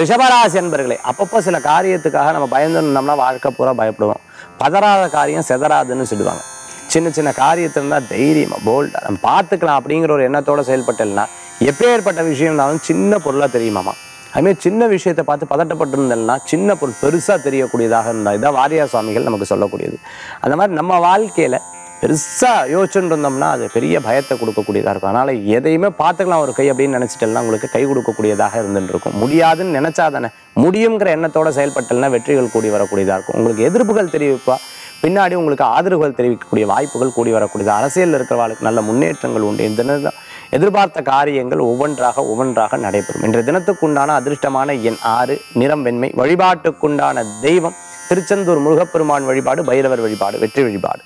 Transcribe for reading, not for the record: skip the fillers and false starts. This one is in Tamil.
ரிஷபராசி அன்பர்களே, அப்பப்போ சில காரியத்துக்காக நம்ம பயந்துனோம்னா வாழ்க்கை பூரா பயப்படுவோம். பதறாத காரியம் செதறாதுன்னு சொல்லுவாங்க. சின்ன சின்ன காரியத்துல தான் தைரியமா போல்டா நம்ம பார்த்துக்கலாம் அப்படிங்கிற ஒரு எண்ணத்தோட செயல்பட்டேன்னா எப்பேற்பட்ட விஷயம்னாலும் சின்ன பொருளாக தெரியுமாமா. அதுமாதிரி சின்ன விஷயத்தை பார்த்து பதட்டப்பட்டு இருந்தேன்னா சின்ன பொருள் பெருசாக தெரியக்கூடியதாக இருந்தால் இதான் வாரியா சுவாமிகள் நமக்கு சொல்லக்கூடியது. அந்த மாதிரி நம்ம வாழ்க்கையில் பெருசாக யோசிச்சுட்டு இருந்தோம்னா அது பெரிய பயத்தை கொடுக்கக்கூடியதாக இருக்கும். அதனால் எதையுமே பார்த்துக்கலாம் ஒரு கை அப்படின்னு நினச்சிட்டேன்னா உங்களுக்கு கை கொடுக்கக்கூடியதாக இருந்துருக்கும். முடியாதுன்னு நினச்சாதானே முடியுங்கிற எண்ணத்தோட செயல்பட்டல்னா வெற்றிகள் கூடி வரக்கூடியதாக இருக்கும். உங்களுக்கு எதிர்ப்புகள் தெரிவிப்பா, பின்னாடி உங்களுக்கு ஆதரவுகள் தெரிவிக்கக்கூடிய வாய்ப்புகள் கூடி வரக்கூடியது. அரசியலில் இருக்கிறவர்களுக்கு நல்ல முன்னேற்றங்கள் உண்டு. இந்த தினம் எதிர்பார்த்த காரியங்கள் ஒவ்வொன்றாக நடைபெறும். இன்றைய தினத்துக்குண்டான அதிர்ஷ்டமான எண் 6, நிறம் வெண்மை. வழிபாட்டுக்குண்டான தெய்வம் திருச்செந்தூர் முருகப்பெருமான் வழிபாடு, பைரவர் வழிபாடு, வெற்றி வழிபாடு.